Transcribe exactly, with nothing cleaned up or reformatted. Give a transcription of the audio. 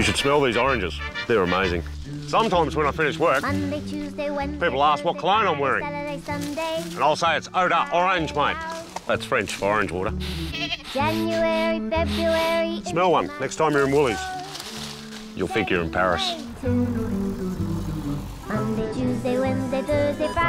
You should smell these oranges. They're amazing. Sometimes when I finish work, Monday, Tuesday, Wednesday, people ask what cologne I'm wearing. Saturday, Sunday. And I'll say it's eau d'orange, mate. That's French for orange water. January, February... Smell one next time you're in Woolies. You'll think you're in Paris. Monday, Tuesday, Wednesday, Thursday, Friday.